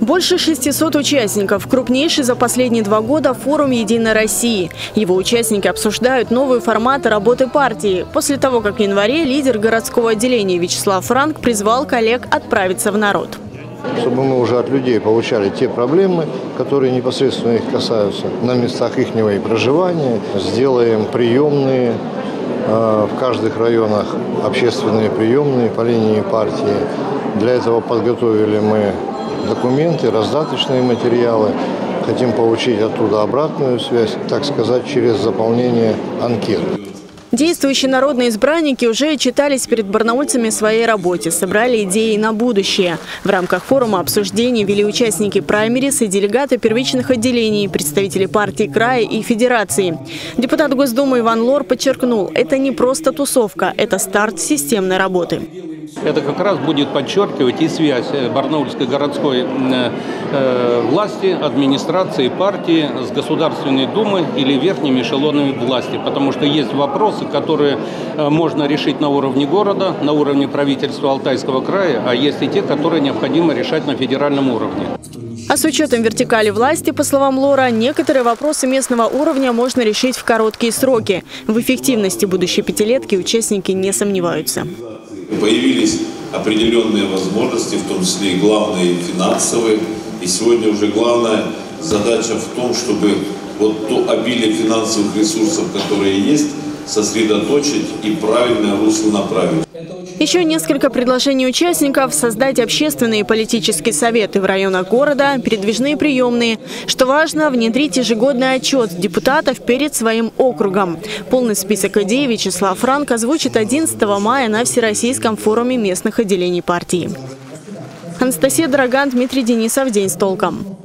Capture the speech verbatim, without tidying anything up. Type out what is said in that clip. Больше шестисот участников – крупнейший за последние два года форум «Единой России». Его участники обсуждают новые форматы работы партии, после того, как в январе лидер городского отделения Вячеслав Франк призвал коллег отправиться в народ. Чтобы мы уже от людей получали те проблемы, которые непосредственно их касаются, на местах ихнего и проживания. Сделаем приемные э, в каждых районах, общественные приемные по линии партии. Для этого подготовили мы документы, раздаточные материалы. Хотим получить оттуда обратную связь, так сказать, через заполнение анкет. Действующие народные избранники уже отчитались перед барнаульцами о своей работе, собрали идеи на будущее. В рамках форума обсуждений вели участники праймерис и делегаты первичных отделений, представители партии края и федерации. Депутат Госдумы Иван Лор подчеркнул, это не просто тусовка, это старт системной работы. Это как раз будет подчеркивать и связь барнаульской городской власти, администрации, партии с Государственной Думой или верхними эшелонами власти. Потому что есть вопросы, которые можно решить на уровне города, на уровне правительства Алтайского края, а есть и те, которые необходимо решать на федеральном уровне. А с учетом вертикали власти, по словам Лора, некоторые вопросы местного уровня можно решить в короткие сроки. В эффективности будущей пятилетки участники не сомневаются. Появились определенные возможности, в том числе и главные финансовые. И сегодня уже главная задача в том, чтобы вот то обилие финансовых ресурсов, которые есть, сосредоточить и правильное русло направить. Еще несколько предложений участников – создать общественные и политические советы в районах города, передвижные приемные. Что важно, внедрить ежегодный отчет депутатов перед своим округом. Полный список идей Вячеслав Франк озвучит одиннадцатого мая на Всероссийском форуме местных отделений партии. Анастасия Драган, Дмитрий Денисов. День с толком.